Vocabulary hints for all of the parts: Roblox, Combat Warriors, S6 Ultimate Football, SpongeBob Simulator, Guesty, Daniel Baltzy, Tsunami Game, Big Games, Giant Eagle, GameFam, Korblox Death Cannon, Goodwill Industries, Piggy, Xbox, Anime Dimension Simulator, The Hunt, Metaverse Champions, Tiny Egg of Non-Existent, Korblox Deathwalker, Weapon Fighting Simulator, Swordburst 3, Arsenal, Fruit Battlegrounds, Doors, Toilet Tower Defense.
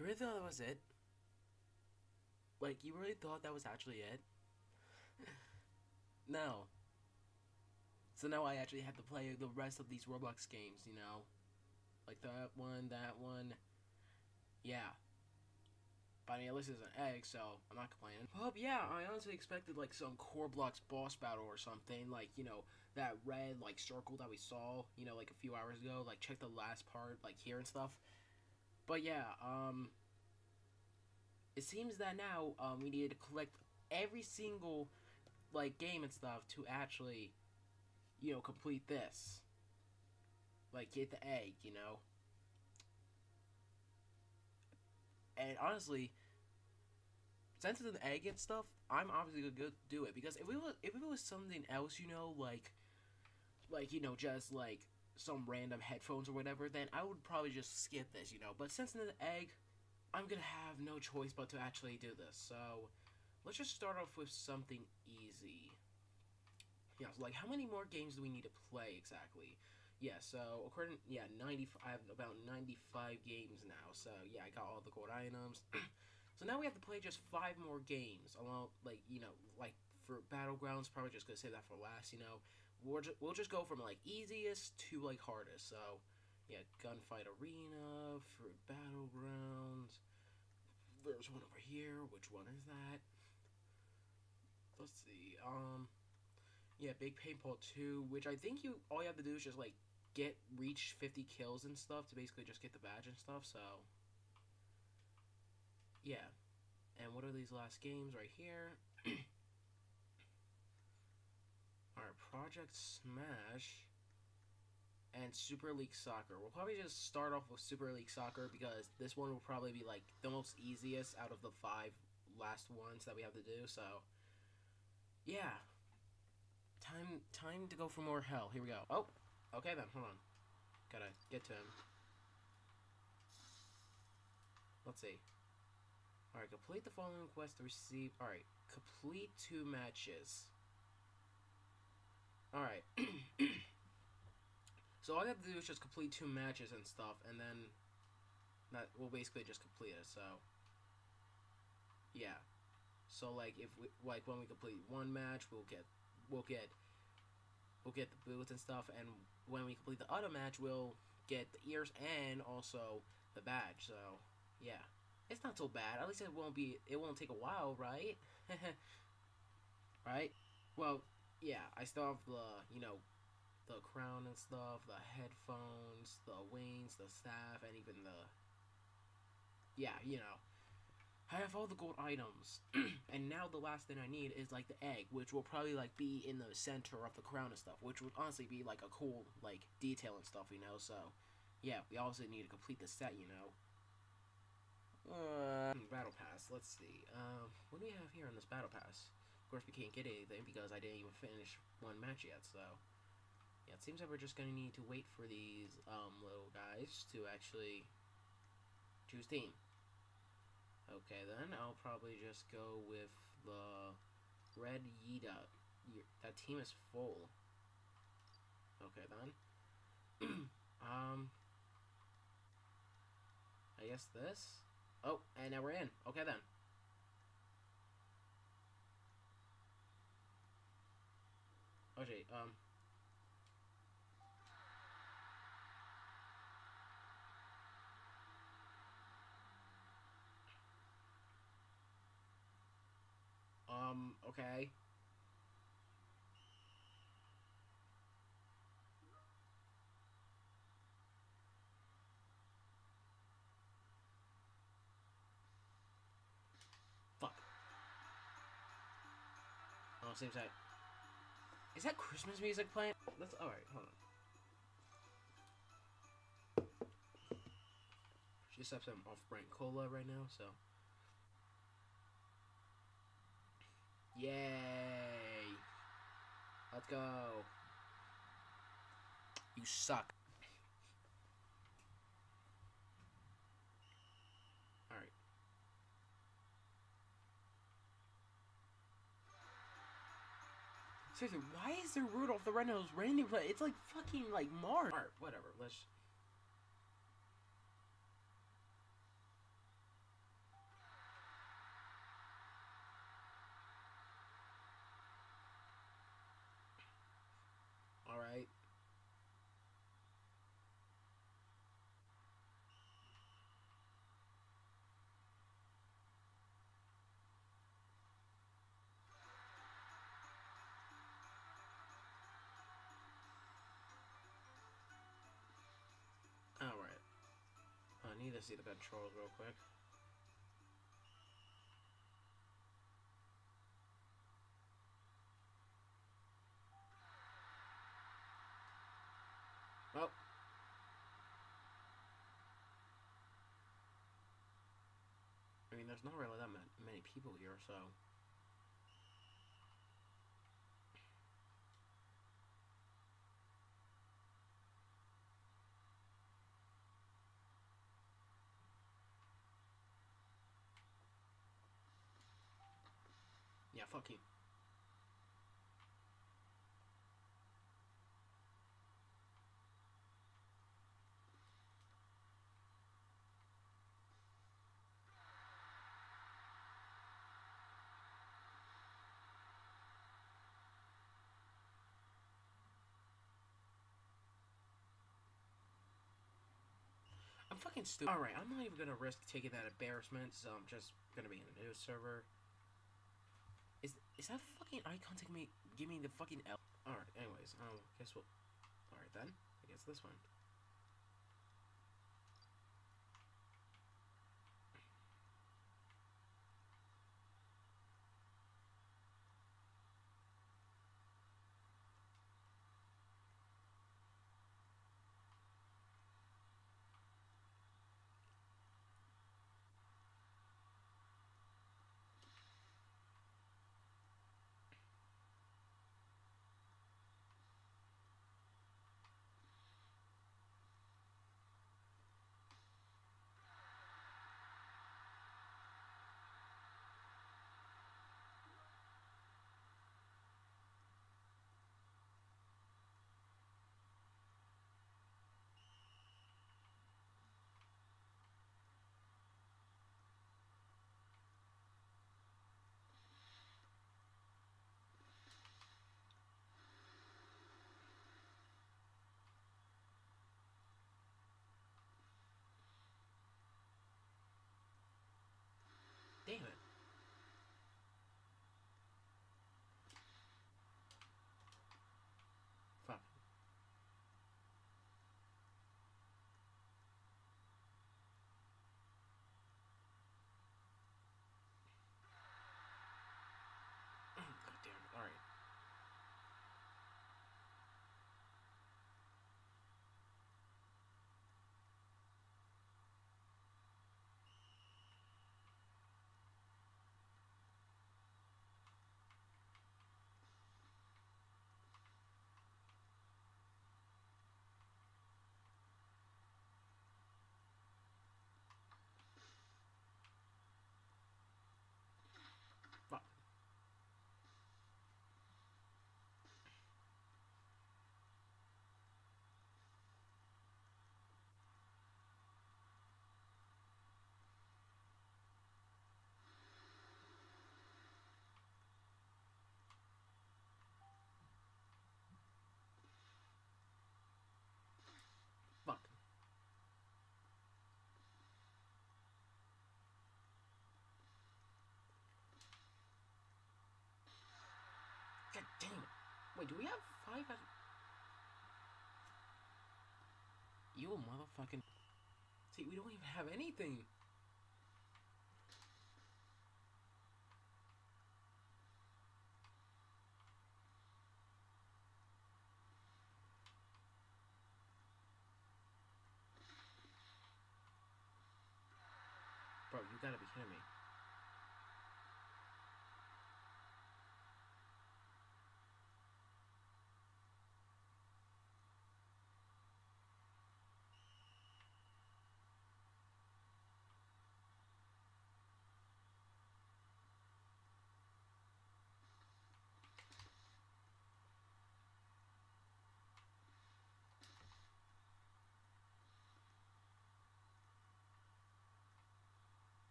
You really thought that was it? Like, you really thought that was actually it? No. So now I actually have to play the rest of these Roblox games, you know? Like that one. Yeah. But I mean, at least it's an egg, so I'm not complaining. Well, yeah, I honestly expected, like, some Korblox boss battle or something. Like, you know, that red, like, circle that we saw, you know, like, a few hours ago. Like, check the last part, like, here and stuff. But, yeah, it seems that now, we needed to collect every single, like, game and stuff to actually, you know, complete this. Like, get the egg, you know? And honestly, since it's an egg and stuff, I'm obviously gonna go do it, because if it was something else, you know, like you know, just like some random headphones or whatever, then I would probably just skip this, you know. But since it's an egg, I'm gonna have no choice but to actually do this. So let's just start off with something easy. Yeah, so like, how many more games do we need to play exactly? Yeah, so according, yeah, 95, I have about 95 games now, so yeah, I got all the gold items. So now we have to play just 5 more games, along, like, you know, like, for Battlegrounds, probably just gonna save that for last, you know. We'll just go from, like, easiest to, like, hardest, so, yeah, Gunfight Arena, Fruit Battlegrounds, there's one over here, which one is that? Let's see, yeah, Big Paintball 2, which I think all you have to do is just, like, reach 50 kills and stuff to basically just get the badge and stuff, so yeah. And what are these last games right here? Alright, Project Smash and Super League Soccer. We'll probably just start off with Super League Soccer, because this one will probably be like the most easiest out of the 5 last ones that we have to do, so yeah. Time to go for more hell. Here we go. Oh, okay then, hold on. Gotta get to him. Let's see. Alright, complete the following quest to receive... Alright, complete 2 matches. Alright. So all I have to do is just complete 2 matches and stuff, and then... that will basically just complete it, so... yeah. So, like, if we... like, when we complete 1 match, we'll get the boots and stuff, and when we complete the other match, we'll get the ears and also the badge. So yeah, it's not so bad. At least it won't take a while, right? Right? Well, yeah, I still have the, you know, the crown and stuff, the headphones, the wings, the staff, and even the, yeah, you know, I have all the gold items, and now the last thing I need is, like, the egg, which will probably, like, be in the center of the crown and stuff, which would honestly be, like, a cool, like, detail and stuff, you know, so, yeah, we also need to complete the set, you know. Battle Pass, let's see, what do we have here on this Battle Pass? Of course, we can't get anything because I didn't even finish 1 match yet, so, yeah, it seems like we're just gonna need to wait for these, little guys to actually choose team. Okay, then I'll probably just go with the Red Yeeta. That team is full. Okay, then. I guess this? Oh, and now we're in. Okay, then. Okay, okay. Fuck. Oh, seems like... is that Christmas music playing? That's... alright, hold on. Just have some off-brand cola right now, so... yay! Let's go! You suck. Alright. Seriously, why is there Rudolph the Red-Nosed Reindeer? It's like fucking like March. Alright, whatever, let's... need to see the controls real quick. Well. I mean, there's not really that many people here, so... Yeah, fuck you. I'm fucking stupid. Alright, I'm not even gonna risk taking that embarrassment, so I'm just gonna be in a new server. Is that fucking icon taking me, give me the fucking L? Alright, anyways, guess what? Alright then, I guess this one. Damn it. Fuck. God damn it. Alright. God damn it. Wait, do we have 5 out of... You motherfucking... See, we don't even have anything. Bro, you gotta be kidding me.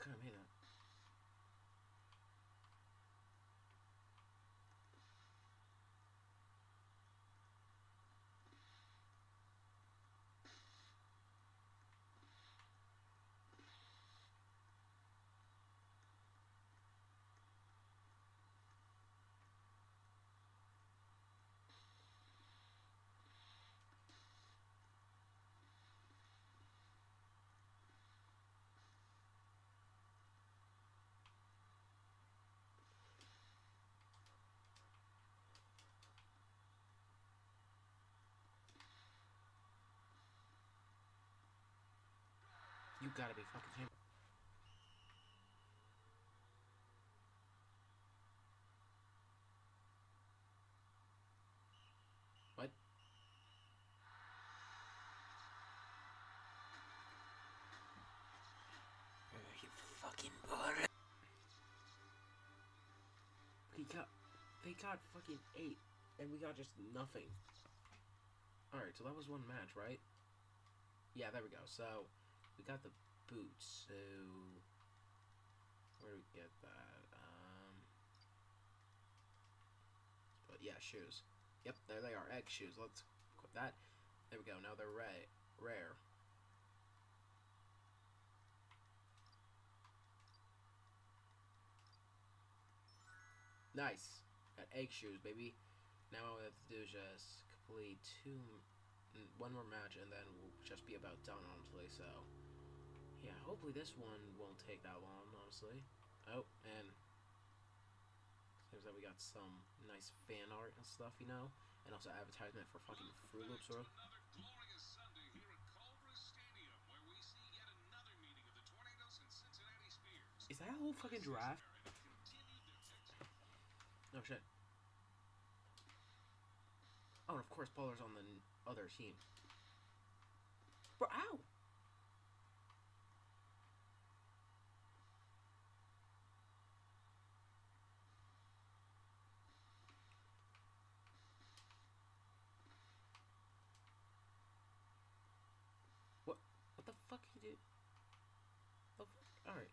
could have made that. You gotta be fucking kidding me. What? You fucking bored. They got fucking 8, and we got just nothing. Alright, so that was one match, right? Yeah, there we go. So we got the boots, so where do we get that? But yeah, shoes. Yep, there they are, egg shoes. Let's equip that. There we go. Now they're rare. Nice. Got egg shoes, baby. Now all we have to do is just complete one more match, and then we'll just be about done, honestly. So. Yeah, hopefully this one won't take that long, honestly. Oh, and seems like we got some nice fan art and stuff, you know? And also advertisement for fucking Fruit Loops, or another glorious Sunday here at Culver Stadium, where we see yet another meeting of the Tornadoes and Cincinnati Spears. Is that a whole fucking draft? No shit. Oh, and of course Bowler's on the other team. Bro, ow! What the fuck you did? Oh, alright.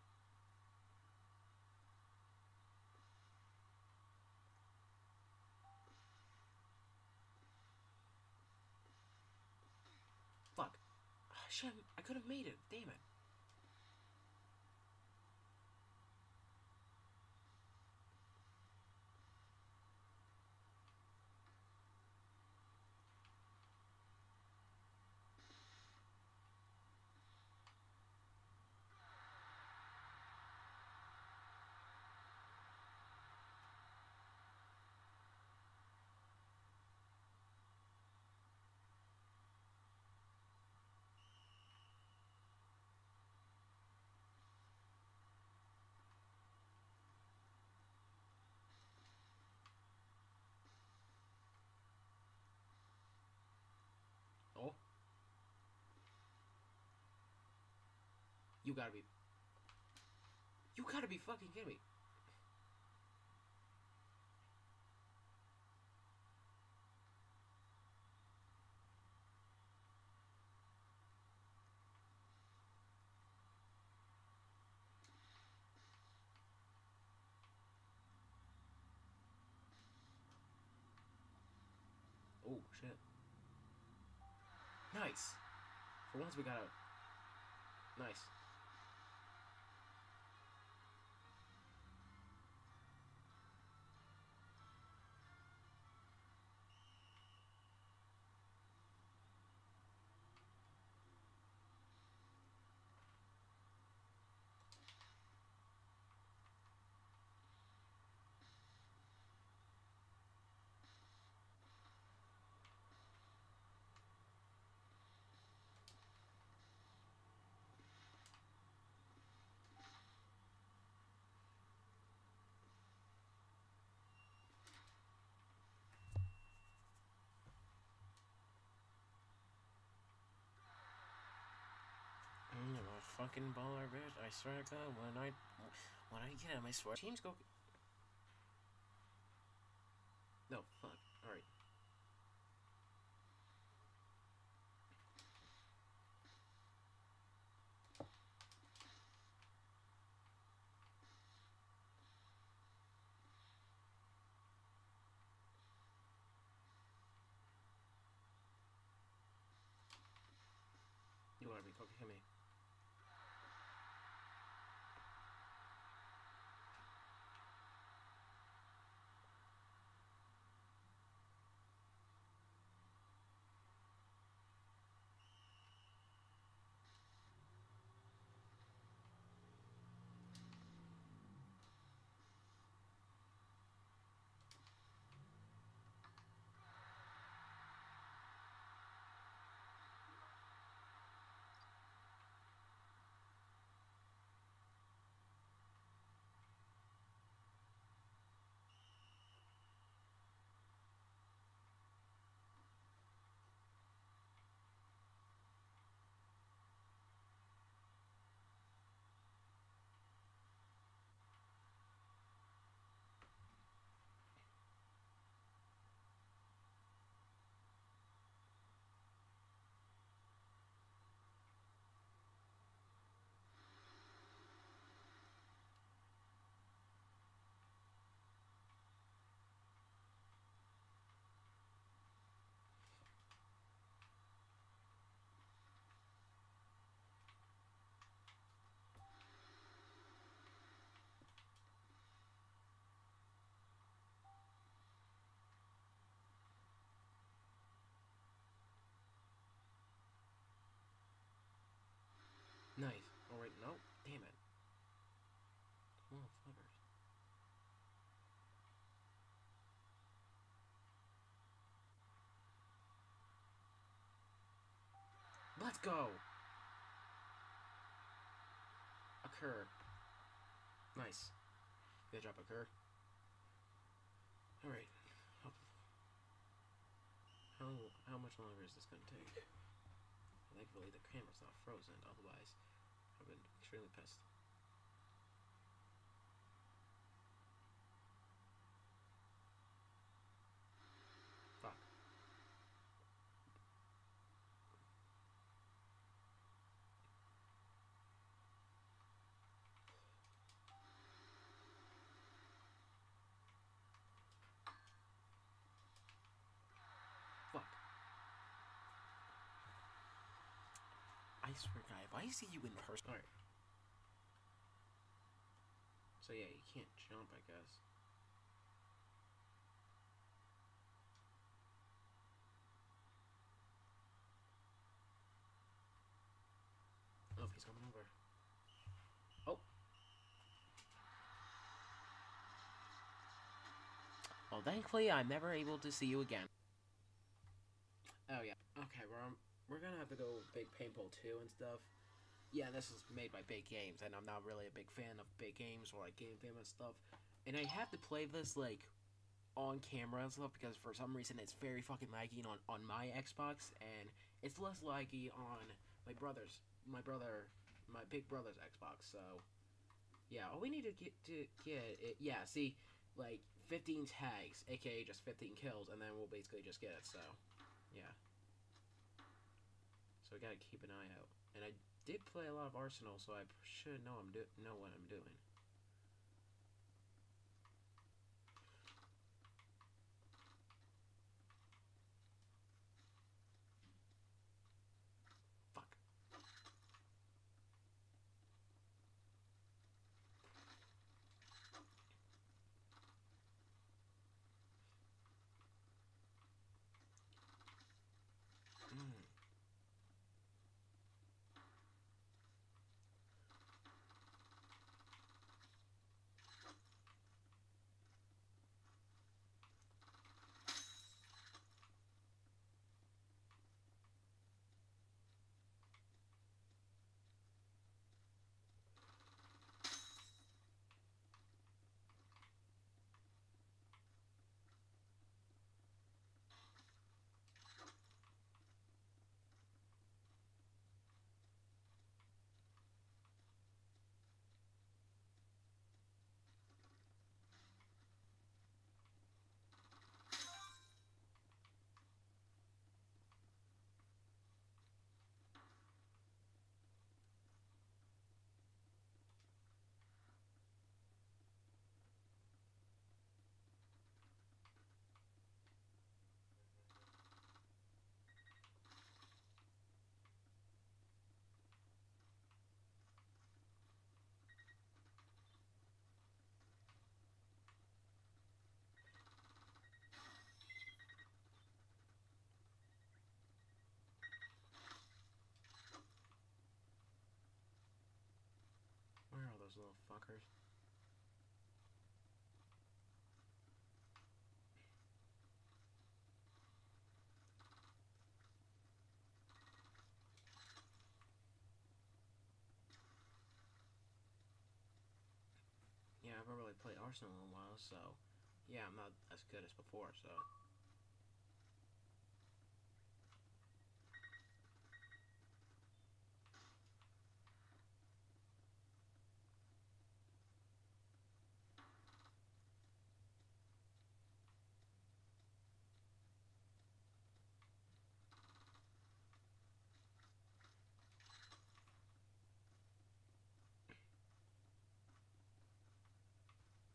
Fuck. I could have made it. Damn it. You gotta be fucking kidding me. Oh, shit. Nice. For once we got out. Nice. I'm a fucking baller, bitch. I swear to God, when I get him, I swear. Teams go. No, fuck. All right. motherfucker hit me. Nice. Alright, no. Damn it. Come on, flippers. Let's go! A cur. Nice. Good job, a cur. Alright. How much longer is this gonna take? Thankfully, the camera's not frozen, otherwise, I've been extremely pissed. Fuck. I swear, guy, if I see you in person... Alright. So yeah, you can't jump, I guess. Oh, he's coming over. Oh! Well, thankfully, I'm never able to see you again. Oh, yeah. Okay, we're gonna have to go big paintball 2 and stuff. Yeah, this is made by Big Games, and I'm not really a big fan of Big Games or like GameFam and stuff. And I have to play this like on camera and stuff because for some reason it's very fucking laggy on my Xbox, and it's less laggy on my big brother's Xbox. So yeah, all we need to get it, yeah, see, like 15 tags, aka just 15 kills, and then we'll basically just get it. So yeah. So I gotta keep an eye out, and I did play a lot of Arsenal, so I should know what I'm doing. Fuck. those little fuckers. Yeah, I haven't really played Arsenal in a while, so yeah, I'm not as good as before, so.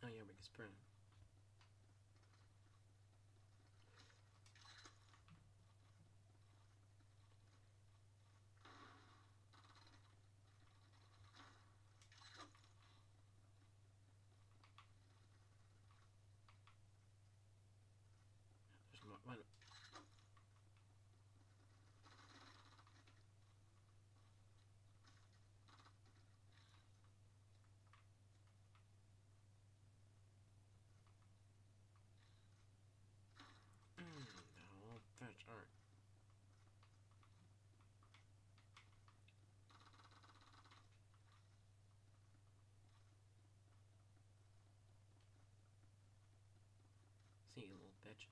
Oh yeah, we can sprint. There's more. Why not? All right. See you, little bitch.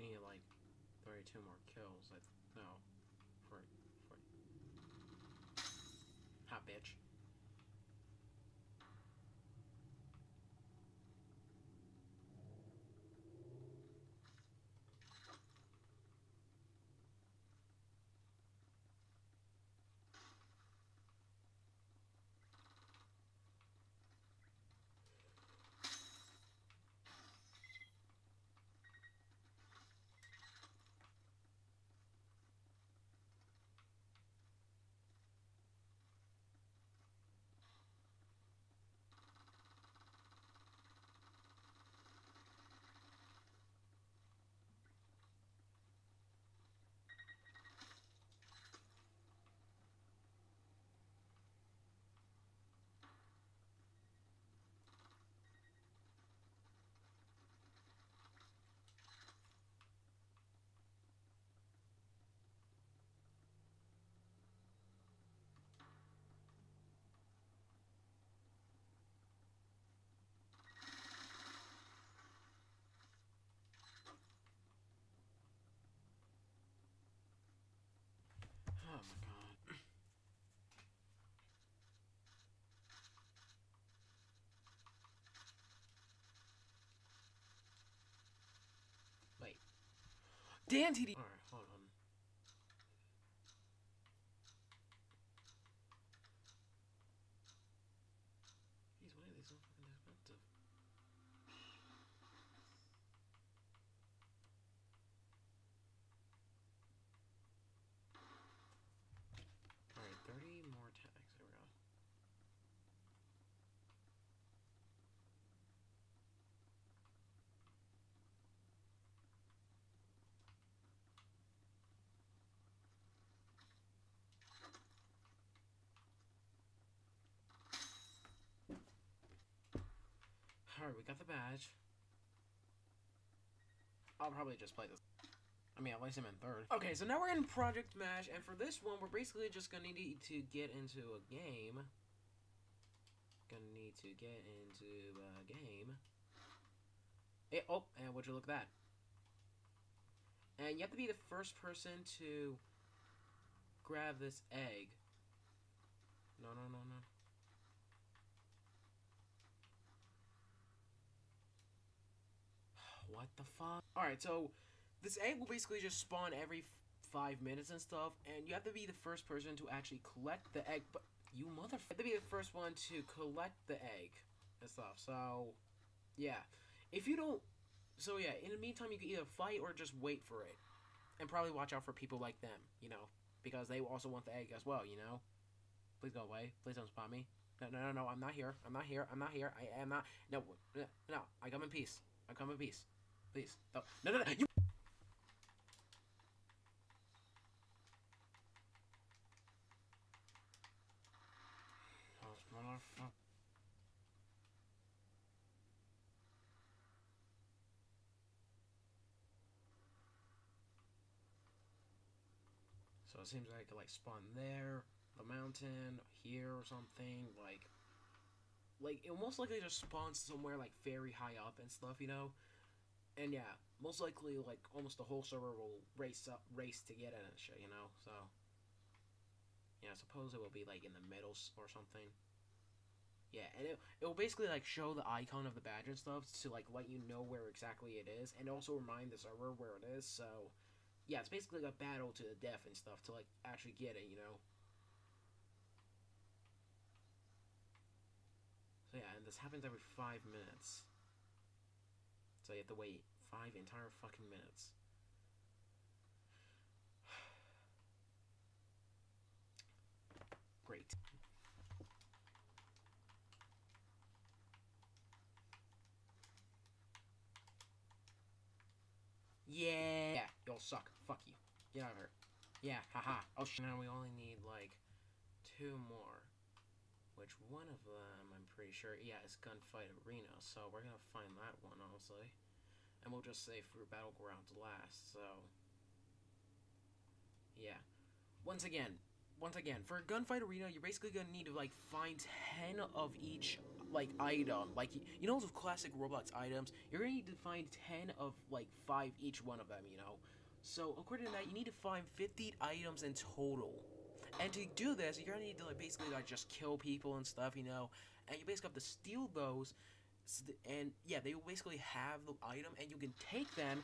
We need like 32 more kills. No, 40. not, bitch. Oh my god. Wait. Damn TD. Alright, hold on. Jeez, why are they so fucking expensive? There we go. Alright, we got the badge. I'll probably just play this. I mean, at least I'm in third. Okay, so now we're in Project Mash, and for this one, we're basically just gonna need to get into a game. Hey, oh, and would you look at that? And you have to be the first person to grab this egg. No. What the fuck? Alright, so this egg will basically just spawn every 5 minutes and stuff, and you have to be the first person to actually collect the egg. But you motherfucker, have to be the first one to collect the egg and stuff. So, yeah, if you don't, so yeah. In the meantime, you can either fight or just wait for it, and probably watch out for people like them, you know, because they also want the egg as well, you know. Please go away. Please don't spot me. No. I'm not here. I am not. No. I come in peace. Please. No. You. Motherfucker. So it seems like I could like spawn there, the mountain, here or something, like it most likely just spawns somewhere like very high up and stuff, you know? And yeah, most likely like almost the whole server will race to get in and shit, you know, so yeah, I suppose it will be like in the middle or something. Yeah, and it will basically like show the icon of the badge and stuff to like let you know where exactly it is, and also remind the server where it is. So yeah, it's basically like a battle to the death and stuff to like actually get it, you know. So yeah, and this happens every 5 minutes. So you have to wait 5 entire fucking minutes. Great. Yeah, y'all suck. Fuck you. Get out of here. Yeah, haha. Oh shit. Now we only need like 2 more, which one of them I'm pretty sure. Yeah, it's Gunfight Arena. So we're gonna find that one honestly, and we'll just say Fruit Battlegrounds last. So yeah, once again, for a Gunfight Arena, you're basically gonna need to like find 10 of each like item, like you know those classic Roblox items. You're gonna need to find 10 of like 5 each one of them, you know. So according to that, you need to find 50 items in total, And to do this, you're gonna need to basically just kill people and stuff, you know. And you basically have to steal those, and yeah, they will basically have the item, and you can take them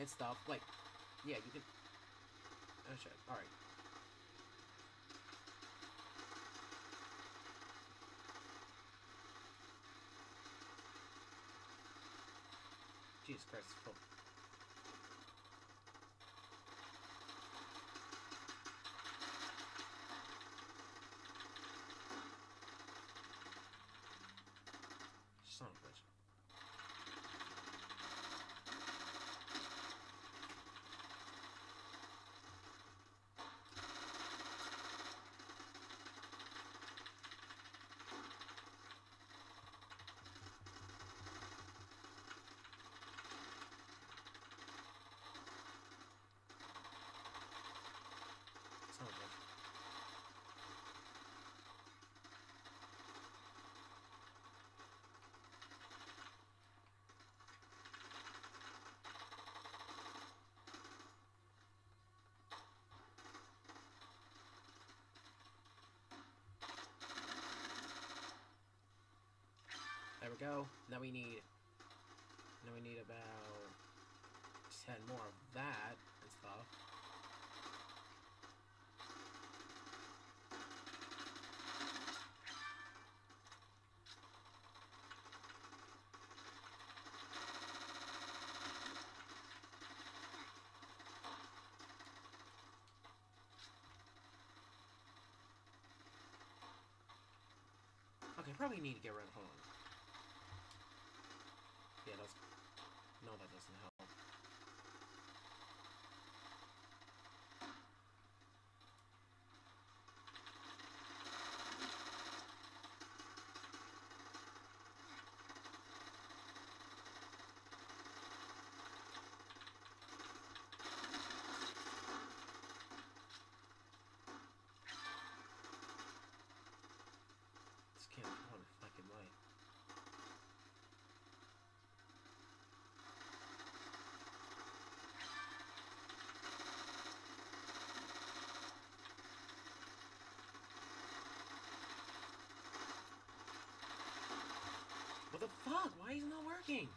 and stuff. Like, yeah, you can. Oh shit! All right. Jesus Christ, it's full. Son of a bitch. There we go. Now we need about 10 more of that and stuff. Okay, probably need to get rid of home. Yeah, that's... No, that doesn't help. This can't be one fucking light. What the fuck? Why is it not working?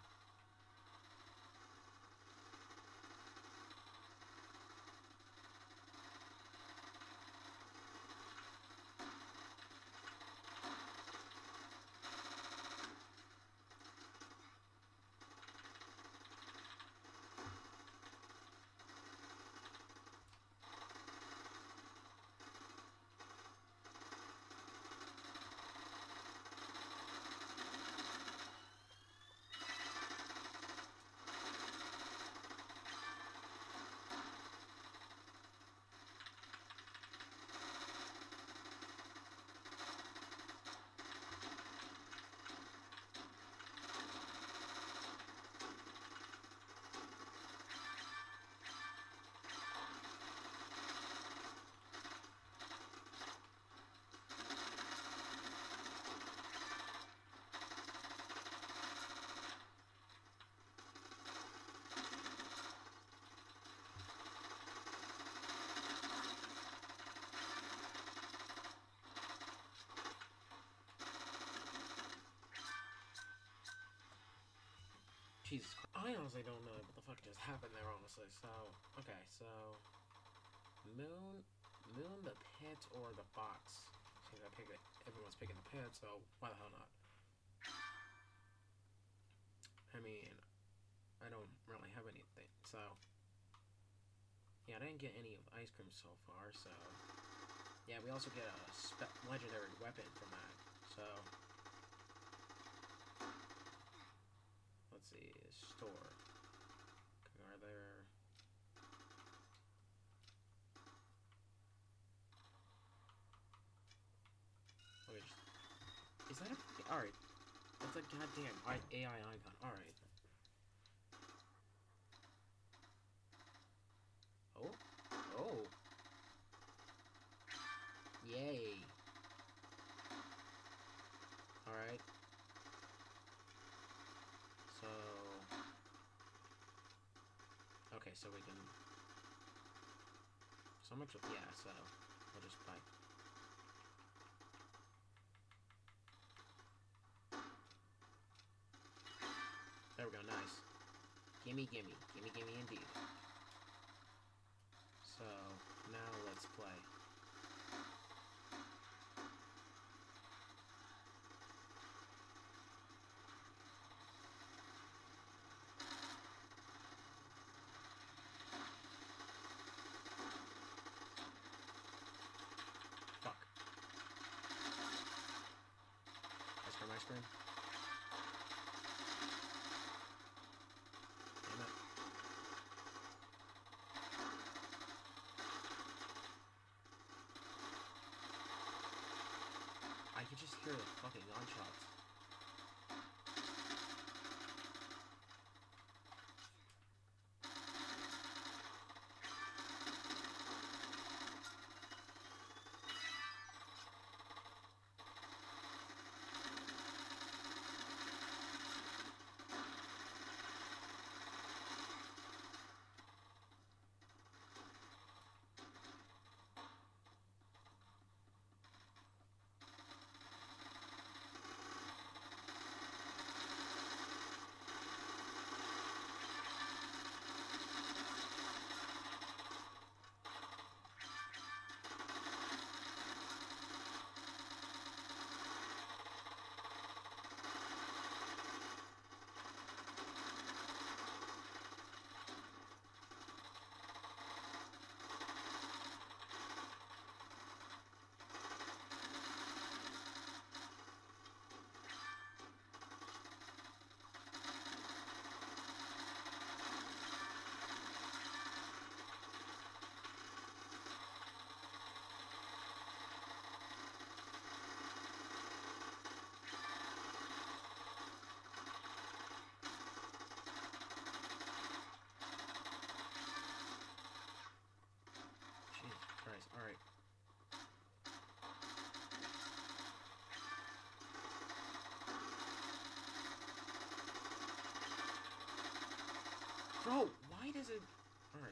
Jesus Christ. I honestly don't know what the fuck just happened there, honestly. So, okay, so... Moon, the pit, or the box? Seems I picked it. Everyone's picking the pit, so why the hell not? I mean, I don't really have anything, so... Yeah, I didn't get any of ice cream so far, so... Yeah, we also get a legendary weapon from that, so... Let's see, store. Are there... Wait, is that a... Alright. That's a goddamn AI icon. Alright. Oh? Oh. Yay. Alright. Okay, so we can... So much... Yeah, so... I'll just play. There we go, nice. Gimme, gimme. Gimme, gimme indeed. So, now let's play. I can just hear the fucking gunshots. Alright. Bro, why does it... Alright.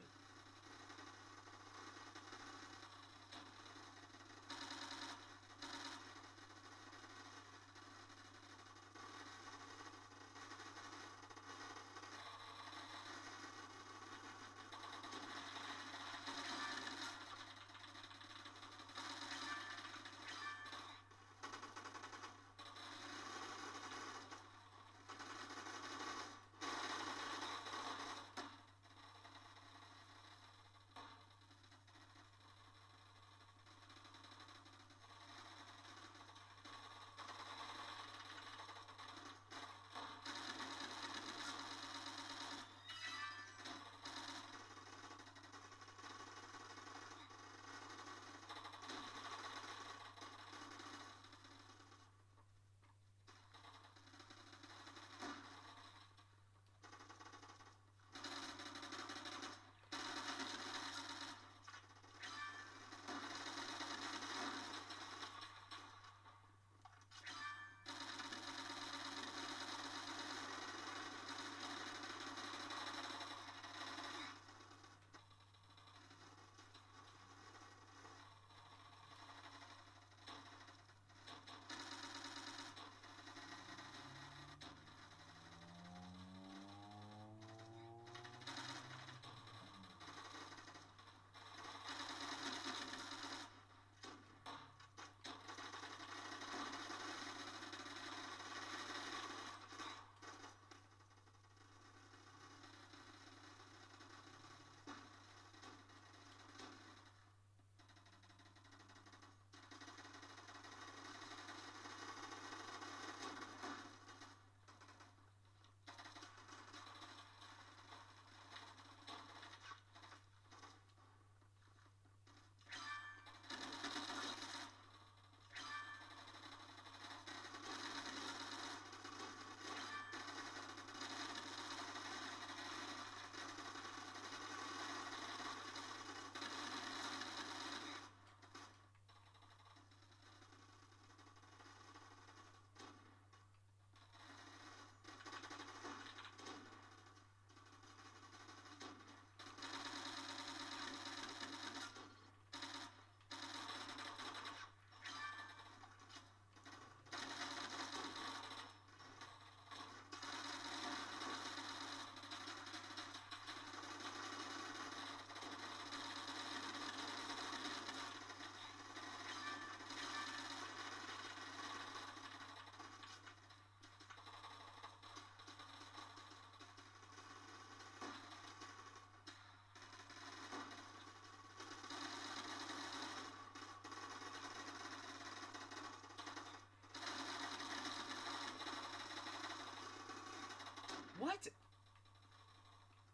What?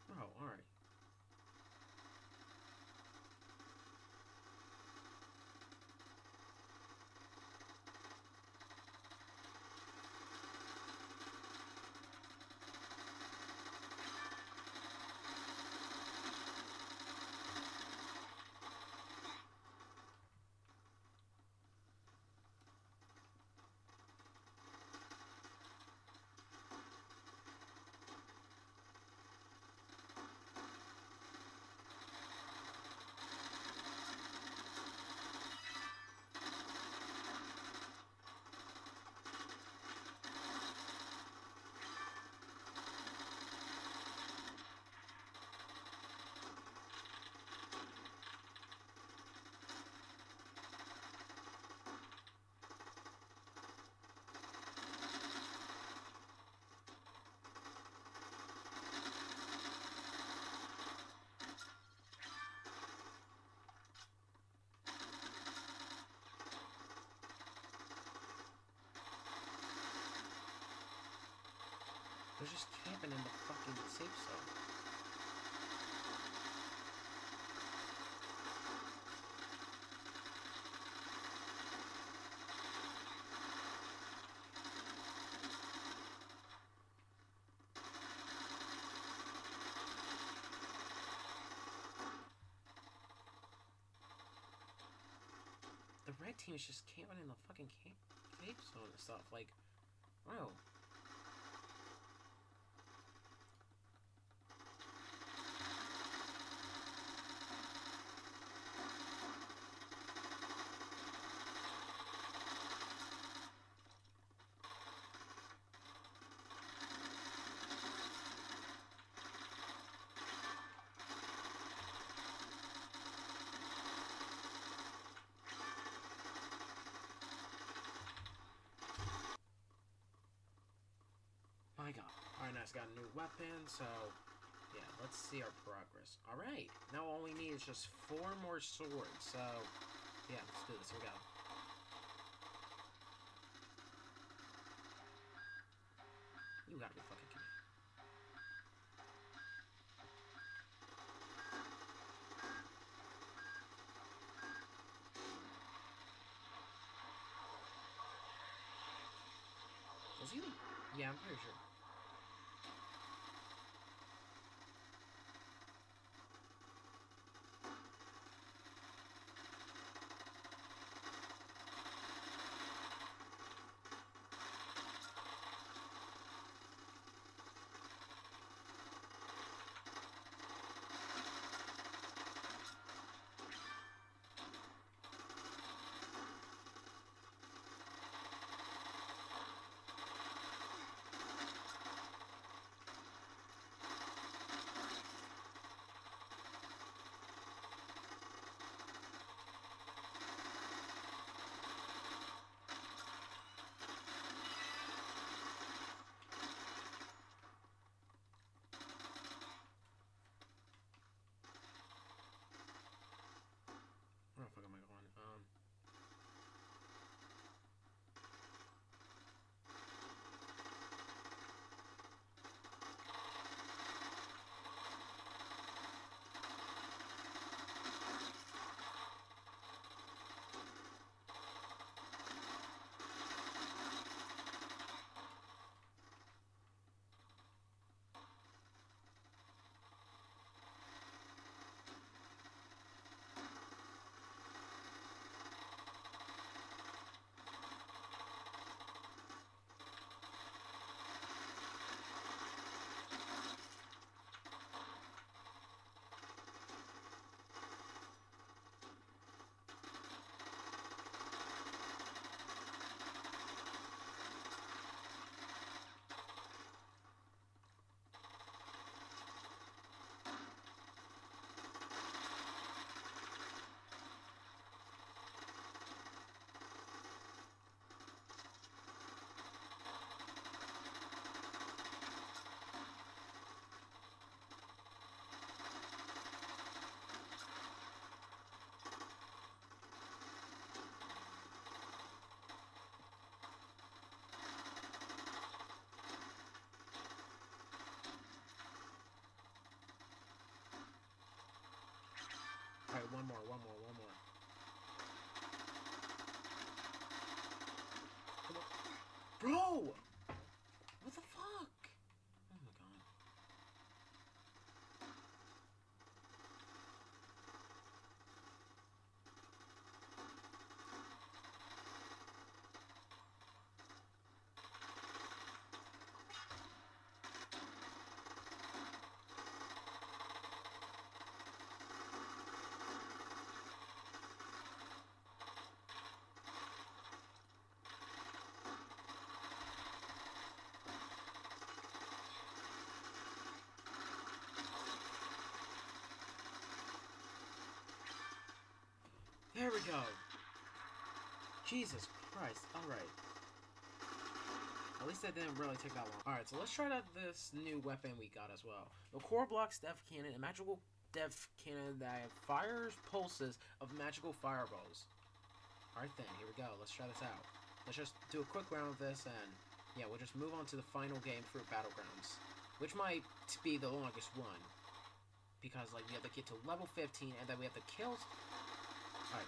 Oh, alright. They're just camping in the fucking safe zone. The red team is just camping in the fucking safe zone and stuff. Like, wow. Alright, now it's got a new weapon, so yeah, let's see our progress. Alright, now all we need is just 4 more swords, so yeah, let's do this, here we go. You gotta be fucking kidding me. Was he the... Yeah, I'm pretty sure. one more. Come on. Bro! What the fuck? Oh my god. There we go. Jesus Christ. Alright. At least that didn't really take that long. Alright, so let's try out this new weapon we got as well. The Korblox Death Cannon, a magical death cannon that fires pulses of magical fireballs. Alright then, here we go. Let's try this out. Let's just do a quick round of this and, yeah, we'll just move on to the final game, Fruit Battlegrounds. Which might be the longest one. Because, like, we have to get to level 15 and then we have to kill... Alright.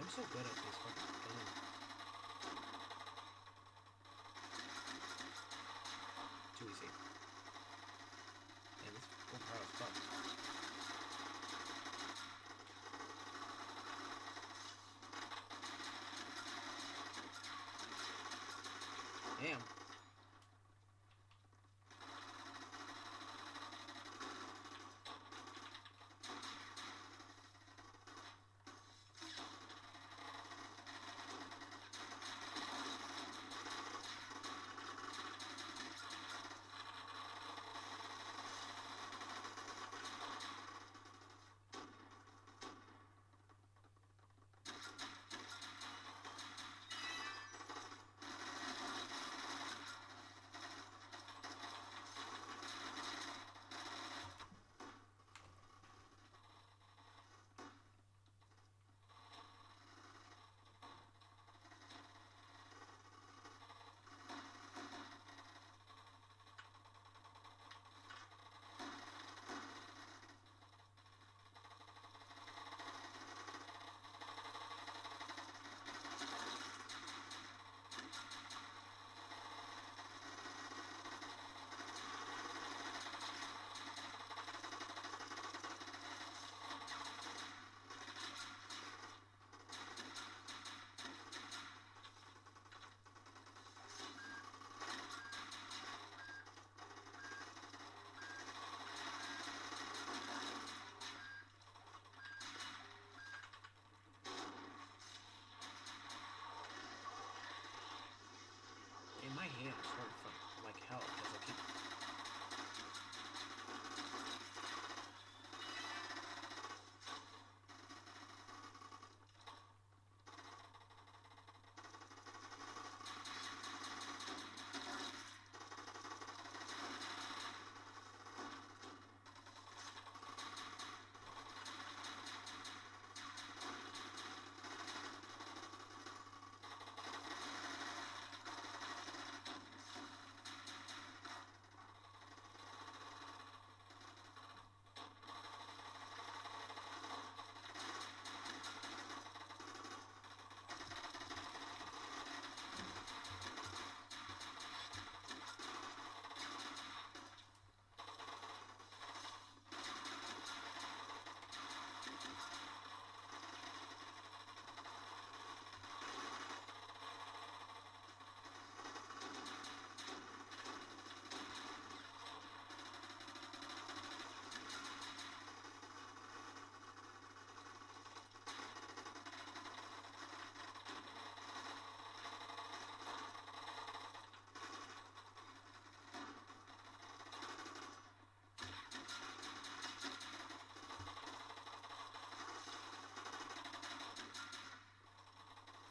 I'm so good at this fucking game. Too easy. Damn, this fucking power is fucked. Damn.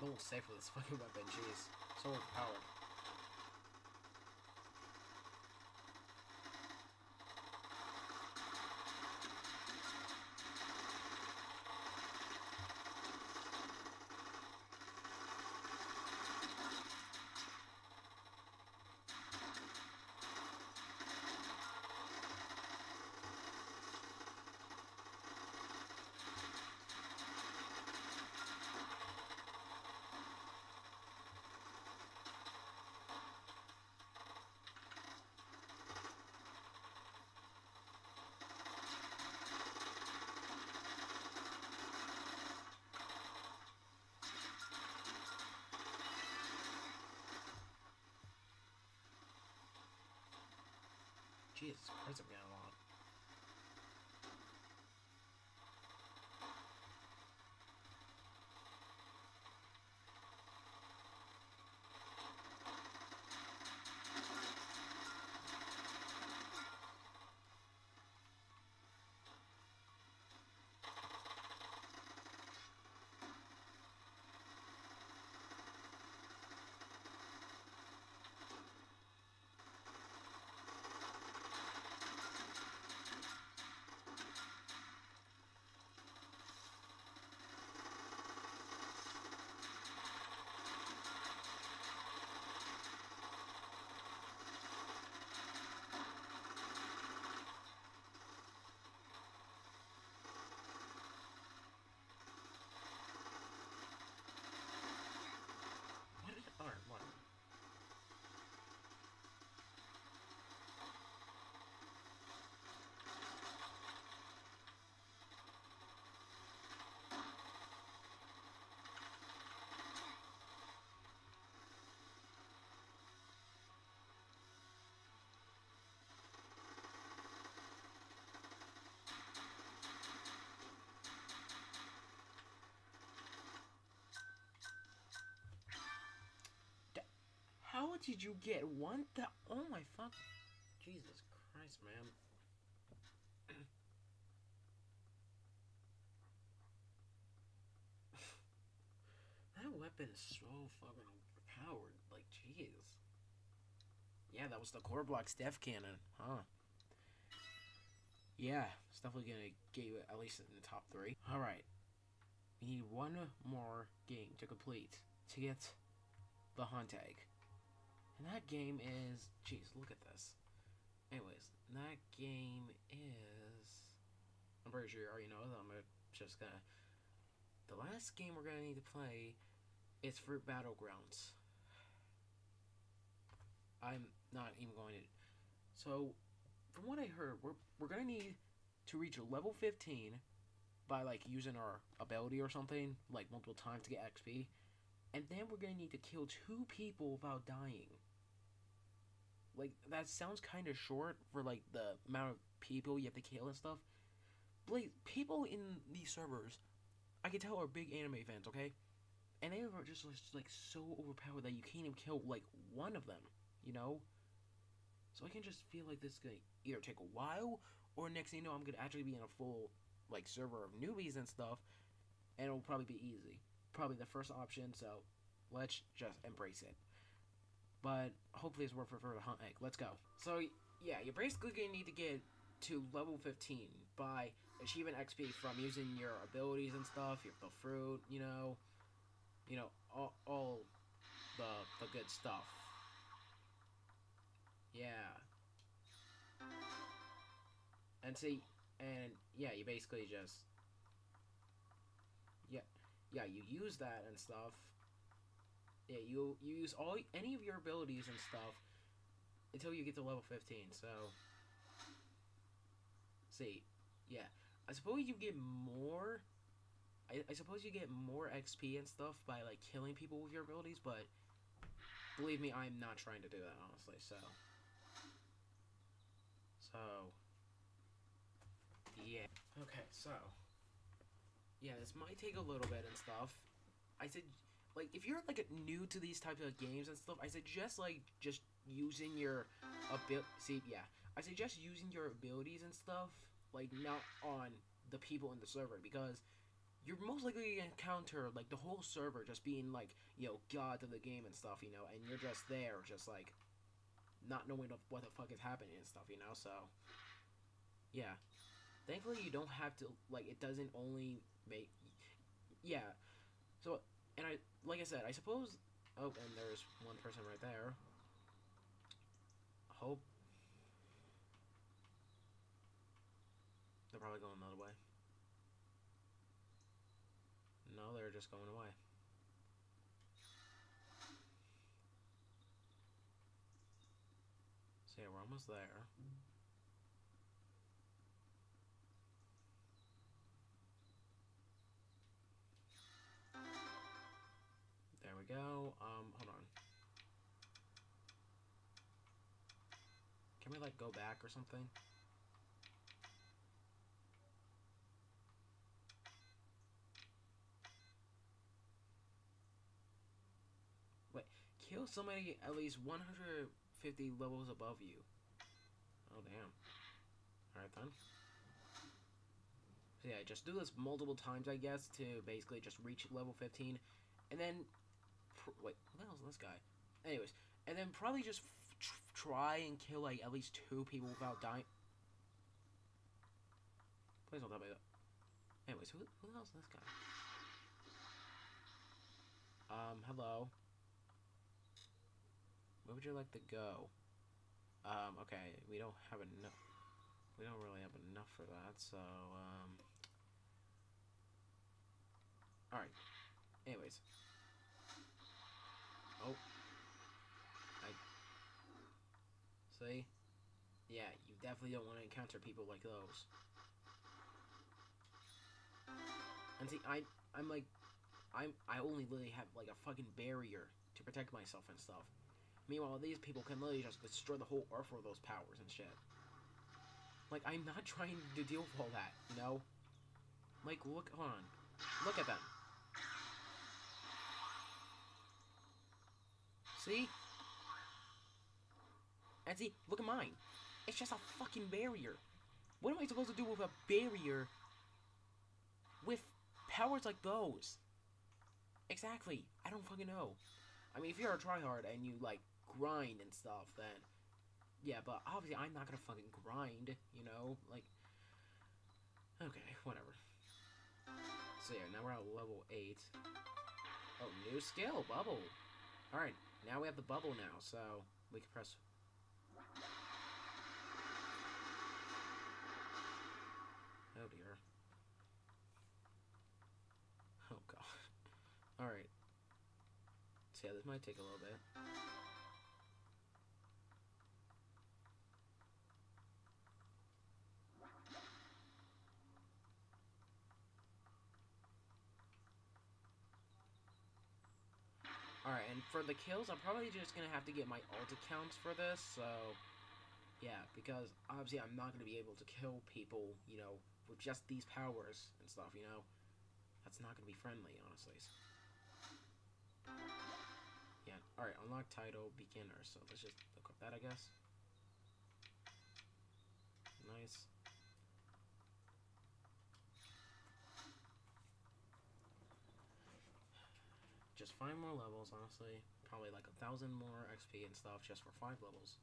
full safe with this fucking weapon, jeez. So overpowered. Jesus Christ, I'm getting a lot. How did you get one? Oh my fuck! Jesus Christ, man. That weapon is so fucking overpowered. Like, jeez. Yeah, that was the Korblox Death Cannon, huh? Yeah, it's definitely gonna get you at least in the top 3. All right, we need one more game to complete to get the Hunt Egg. And that game is... Jeez, look at this. Anyways, that game is... I'm pretty sure you already know that I'm just gonna... The last game we're gonna need to play is Fruit Battlegrounds. I'm not even going to... So, from what I heard, we're gonna need to reach level 15 by, like, using our ability or something, like, multiple times to get XP. And then we're gonna need to kill 2 people without dying. Like, that sounds kind of short for, like, the amount of people you have to kill and stuff. Like, people in these servers, I can tell, are big anime fans, okay? And they are just, like, so overpowered that you can't even kill, like, one of them, you know? So I can just feel like this is gonna either take a while, or next thing you know, I'm gonna actually be in a full, like, server of newbies and stuff, and it'll probably be easy. Probably the first option, so let's just embrace it. But hopefully it's worth it for the Hunt Egg. Let's go. So yeah, you're basically gonna need to get to level 15 by achieving XP from using your abilities and stuff, the fruit, you know, all the good stuff. Yeah. And see, and yeah, you basically just yeah, you use that and stuff. Yeah, you use any of your abilities and stuff until you get to level 15. So, see, yeah, I suppose you get more. I suppose you get more XP and stuff by, like, killing people with your abilities. But believe me, I'm not trying to do that, honestly. So yeah. Okay, so. Yeah, this might take a little bit and stuff. I said, like, if you're, like, new to these types of games and stuff, I suggest, like, just using your I suggest using your abilities and stuff, like, not on the people in the server, because you're most likely to encounter, like, the whole server just being, like, you know, gods of the game and stuff, you know, and you're just there, just, like, not knowing what the fuck is happening and stuff, you know, so, yeah. Thankfully, you don't have to, like, it doesn't only make, yeah. So, and I, like I said, I suppose, oh, and there's one person right there. Hope. They're probably going another way. No, they're just going away. So yeah, we're almost there. There we go. Hold on. Can we, like, go back or something? Wait, kill somebody at least 150 levels above you. Oh, damn. Alright, then. So, yeah, just do this multiple times, I guess, to basically just reach level 15. And then... wait, who the hell's this guy? Anyways, and then probably just try and kill, like, at least 2 people without dying. Please don't tell me that. Anyways, who the hell's this guy? Hello. Where would you like to go? Okay, we don't have enough. We don't really have enough for that, so, alright. Anyways. Oh. I... see? Yeah, you definitely don't want to encounter people like those. And see, I only literally have, like, a fucking barrier to protect myself and stuff. Meanwhile, these people can literally just destroy the whole earth with those powers and shit. Like, I'm not trying to deal with all that, you know? Like, look, hold on. Look at them. See? And see, look at mine. It's just a fucking barrier. What am I supposed to do with a barrier with powers like those? Exactly. I don't fucking know. I mean, if you're a tryhard and you, like, grind and stuff, then, yeah, but obviously I'm not gonna fucking grind, you know? Like, okay, whatever. So, yeah, now we're at level 8. Oh, new skill, bubble. Alright, now we have the bubble now, so we can press... oh, dear. Oh, God. Alright. So, yeah, this might take a little bit. Alright, and for the kills, I'm probably just going to have to get my alt accounts for this, so... yeah, because obviously I'm not going to be able to kill people, you know, with just these powers and stuff, you know? That's not going to be friendly, honestly. Yeah, alright, unlock title, beginner, so let's just look up that, I guess. Nice. Just 5 more levels, honestly. Probably like 1,000 more XP and stuff just for 5 levels.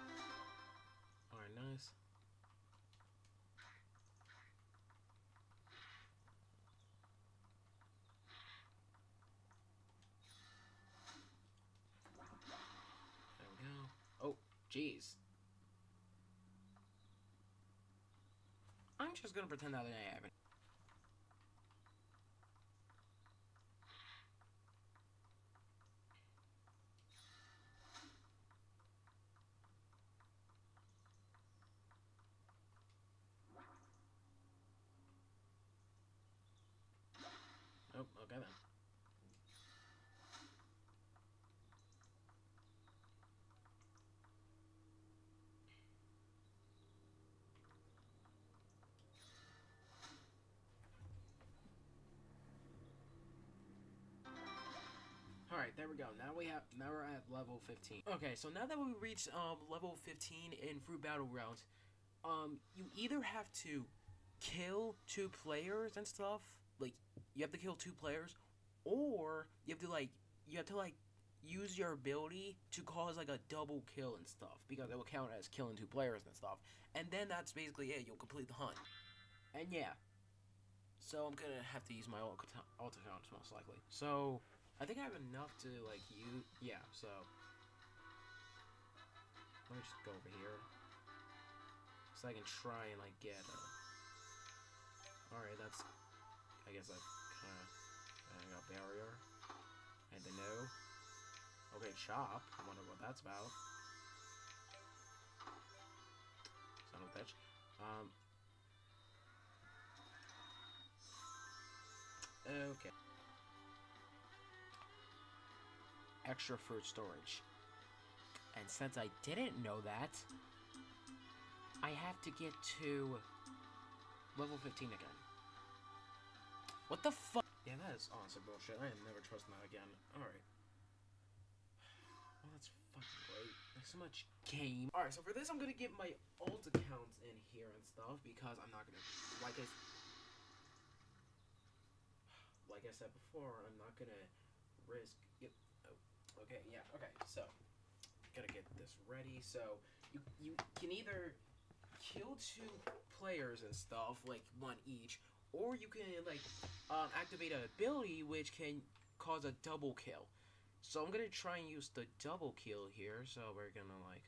Alright, nice. There we go. Oh, jeez. I'm just gonna pretend that I haven't. Oh, okay then. There we go. Now we're at level 15. Okay, so now that we reached level 15 in Fruit Battlegrounds, you either have to kill two players and stuff, like you have to kill two players, or you have to use your ability to cause like a double kill and stuff, because it will count as killing two players and stuff. And then that's basically it. You'll complete the hunt. And yeah. So I'm gonna have to use my alt accounts most likely. So I think I have enough to like use. Yeah. So let me just go over here so I can try and like get. All right. That's. I guess I kind of got barrier. And the no. Okay, chop. I wonder what that's about. Son of a bitch. Okay. Extra fruit storage. And since I didn't know that, I have to get to level 15 again. What the fuck? Yeah, that is awesome bullshit. I am never trusting that again. Alright. Well, that's fucking great. There's so much game. Alright, so for this, I'm gonna get my alt accounts in here and stuff, because I'm not gonna, like I said before, I'm not gonna risk. Yep. Oh, okay. Yeah. Okay. So, gotta get this ready. So you can either kill two players and stuff, like one each, or you can like activate an ability which can cause a double kill. So I'm gonna try and use the double kill here, so we're gonna like...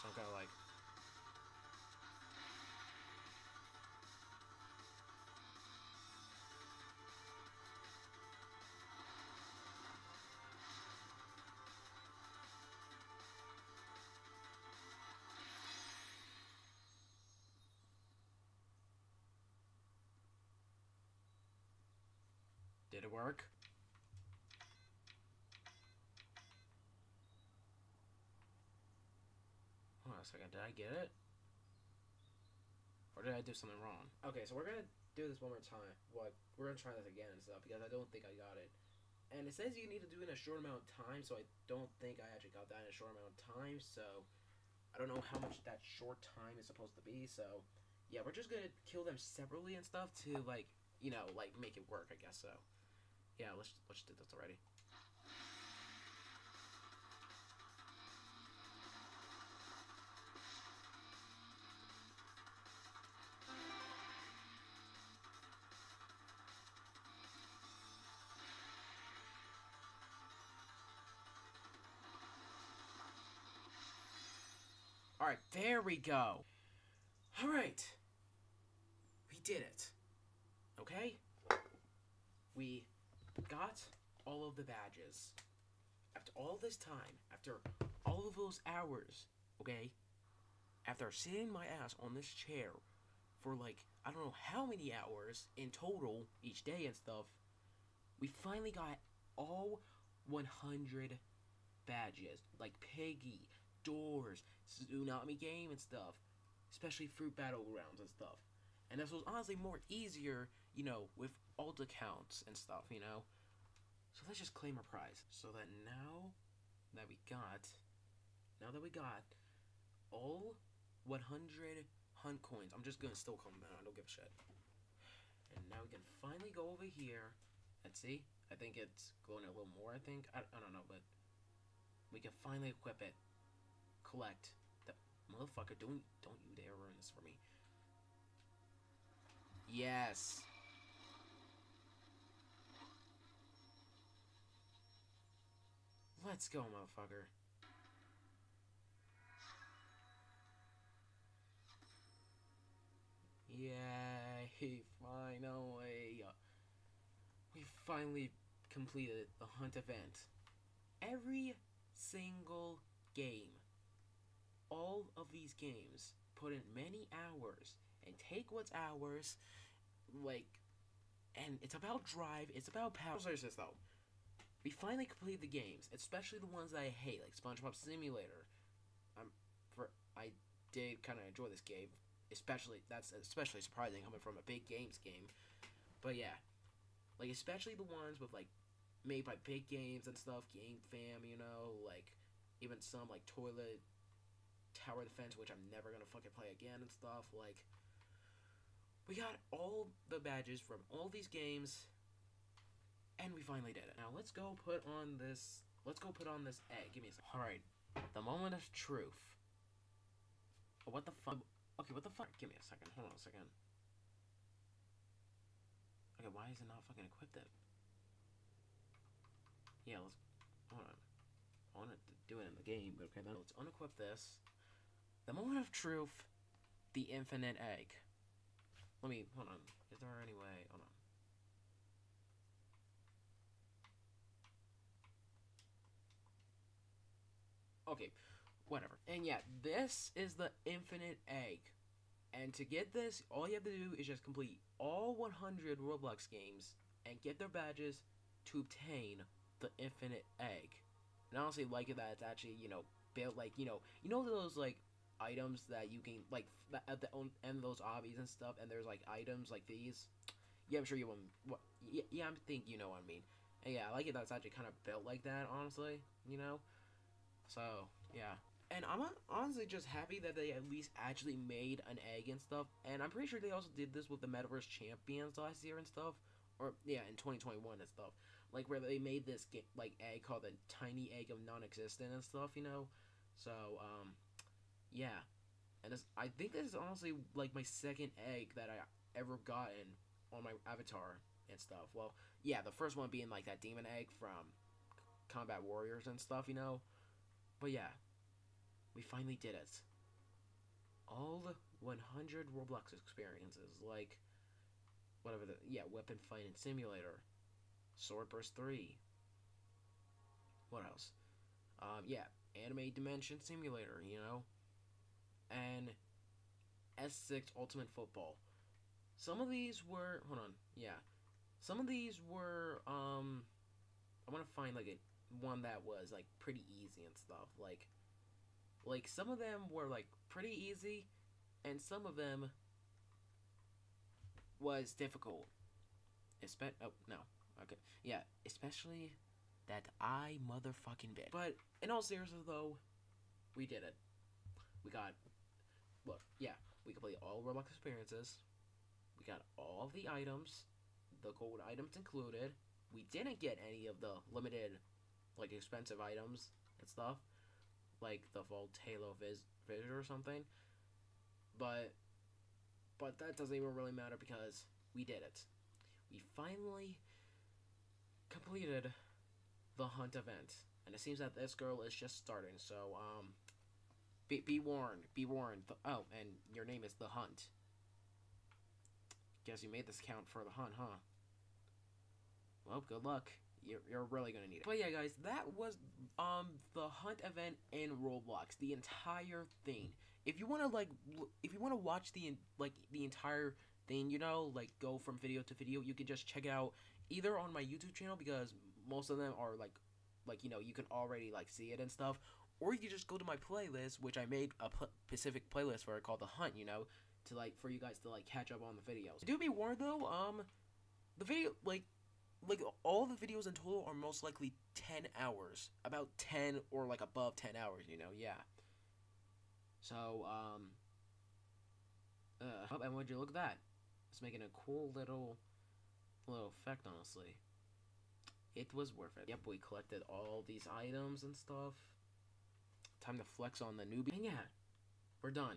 So I'm gonna like... Did it work? Hold on a second, did I get it? Or did I do something wrong? Okay, so we're gonna do this one more time. What? We're gonna try this again and stuff, because I don't think I got it. And it says you need to do it in a short amount of time, so I don't think I actually got that in a short amount of time, so I don't know how much that short time is supposed to be, so yeah, we're just gonna kill them separately and stuff to, like, you know, like, make it work, I guess, so. Yeah, let's do this already. All right, there we go. All right, we did it. Okay, we got all of the badges after all this time, after all of those hours, okay, after sitting my ass on this chair for like, I don't know how many hours in total each day and stuff, we finally got all 100 badges, like Piggy, Doors, Tsunami Game and stuff, especially Fruit Battlegrounds and stuff. And this was honestly more easier, you know, with alt accounts and stuff, you know? So let's just claim our prize. So that now that we got all 100 hunt coins, I'm just gonna still come down, I don't give a shit. And now we can finally go over here. Let's see, I think it's glowing a little more, I think. I don't know, but we can finally equip it. Collect. That motherfucker, don't you dare ruin this for me. Yes. Let's go, motherfucker. Yay, finally. We finally completed the hunt event. Every single game. All of these games put in many hours. And take what's ours, like, and it's about drive, it's about power. I'll say this though, we finally completed the games, especially the ones that I hate, like SpongeBob Simulator. I did kind of enjoy this game, especially, that's especially surprising coming from a Big Games game, but yeah, like especially the ones with like made by Big Games and stuff, GameFam, you know, like even some like Toilet Tower Defense, which I'm never gonna fucking play again and stuff. Like, we got all the badges from all these games, and we finally did it. Now let's go put on this. Let's go put on this egg. Give me a second. All right, the moment of truth. Oh, what the fuck? Okay, what the fuck? Give me a second. Hold on a second. Okay, why is it not fucking equipped then? Yeah, let's. Hold on. I wanted to do it in the game, but okay, then let's unequip this. The moment of truth, the infinite egg. Let me, hold on. Is there any way, hold on. Okay, whatever. And yeah, this is the infinite egg. And to get this, all you have to do is just complete all 100 Roblox games and get their badges to obtain the infinite egg. And I honestly like it that it's actually, you know, built like, you know those like items that you can like at the end of those obbies and stuff, and there's like items like these. Yeah, I'm sure you want. What? Yeah, I think you know what I mean. And yeah, I like it that it's actually kind of built like that, honestly. You know, so yeah. And I'm honestly just happy that they at least actually made an egg and stuff. And I'm pretty sure they also did this with the Metaverse Champions last year and stuff. Or, yeah, in 2021 and stuff, like, where they made this, like, egg called the Tiny Egg of Non-Existent and stuff, you know, so, yeah, and this, I think this is honestly, like, my second egg that I ever gotten on my avatar and stuff. Well, yeah, the first one being, like, that demon egg from Combat Warriors and stuff, you know, but yeah, we finally did it. All 100 Roblox experiences, like, whatever the, yeah, Weapon Fighting Simulator, Swordburst 3, what else, yeah, Anime Dimension Simulator, you know, and S6 Ultimate Football. Some of these were, hold on, yeah, some of these were, I want to find, like, one that was, like, pretty easy and stuff, like, some of them were, like, pretty easy, and some of them was difficult. Oh, no. Okay. Yeah, especially that I motherfucking bitch. But, in all seriousness, though, we did it. We got, look, yeah, we completed all Roblox experiences. We got all the items, the gold items included. We didn't get any of the limited, like, expensive items and stuff, like the Vault Halo Visitor or something, but that doesn't even really matter because we did it. We finally completed the hunt event. And it seems that this girl is just starting. So, be warned. Be warned. Oh, and your name is The Hunt. Guess you made this count for The Hunt, huh? Well, good luck. You're really gonna need it. But yeah, guys, that was the hunt event in Roblox, the entire thing. If you wanna watch the entire thing, you know, like go from video to video, you can just check out either on my YouTube channel because most of them are like you know, you can already like see it and stuff, or you can just go to my playlist, which I made a specific playlist for it called The Hunt, you know, to like for you guys to like catch up on the videos. Do be warned though, the video like all the videos in total are most likely 10 hours, about 10 or like above 10 hours, you know, yeah. So, oh, and would you look at that? It's making a cool little effect, honestly. It was worth it. Yep, we collected all these items and stuff. Time to flex on the newbie. And yeah, we're done.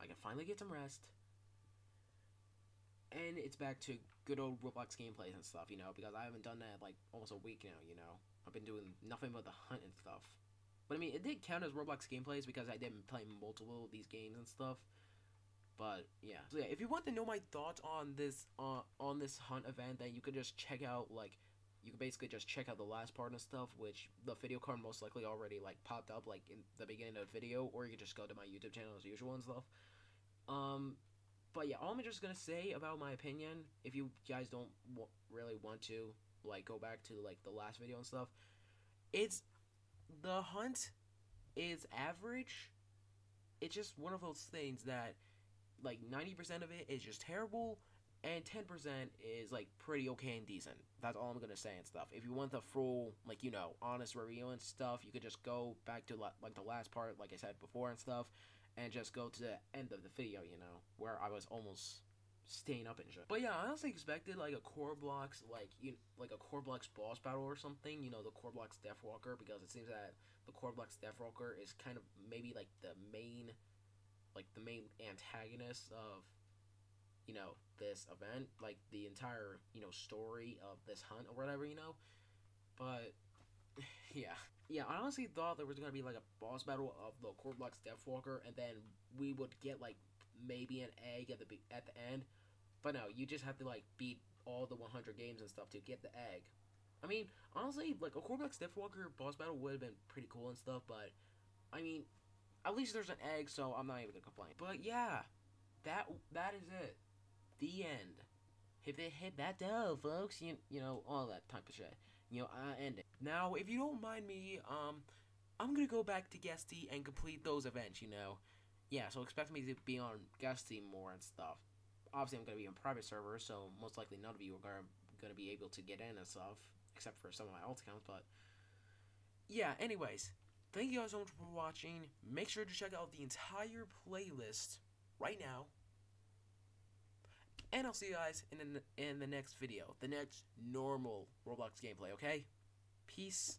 I can finally get some rest. And it's back to good old Roblox gameplays and stuff, you know, because I haven't done that, like, almost a week now, you know. I've been doing nothing but the hunt and stuff. But, I mean, it did count as Roblox gameplays because I didn't play multiple of these games and stuff. But, yeah. So, yeah, if you want to know my thoughts on this hunt event, then you could just check out, like, you can basically just check out the last part and stuff, which the video card most likely already, like, popped up, like, in the beginning of the video, or you can just go to my YouTube channel as usual and stuff. But yeah, all I'm just gonna say about my opinion, if you guys don't really want to, like, go back to, like, the last video and stuff, it's, the hunt is average. It's just one of those things that, like, 90% of it is just terrible, and 10% is, like, pretty okay and decent. That's all I'm gonna say and stuff. If you want the full, like, you know, honest review and stuff, you could just go back to, like, the last part, like I said before and stuff, and just go to the end of the video, you know, where I was almost staying up and shit. But yeah, I honestly expected, like, a Korblox, like, you know, like a Korblox boss battle or something, you know, the Korblox Deathwalker, because it seems that the Korblox Deathwalker is kind of maybe, like, the main antagonist of, you know, this event, like, the entire, you know, story of this hunt or whatever, you know. But yeah, I honestly thought there was gonna be, like, a boss battle of the Korblox Deathwalker, and then we would get, like, maybe an egg at the end. But no, you just have to, like, beat all the 100 games and stuff to get the egg. I mean, honestly, like, a Korblox Deathwalker boss battle would have been pretty cool and stuff, but, I mean, at least there's an egg, so I'm not even gonna complain. But yeah, that is it. The end. If they hit that dough, folks, you know, all that type of shit. You know, I end it. Now, if you don't mind me, I'm gonna go back to Guesty and complete those events, you know. Yeah, so expect me to be on Guesty more and stuff. Obviously, I'm gonna be on private servers, so most likely none of you are gonna be able to get in and stuff, except for some of my alt accounts, but... yeah, anyways, thank you guys so much for watching. Make sure to check out the entire playlist right now. And I'll see you guys in the next video, the next normal Roblox gameplay, okay? Peace.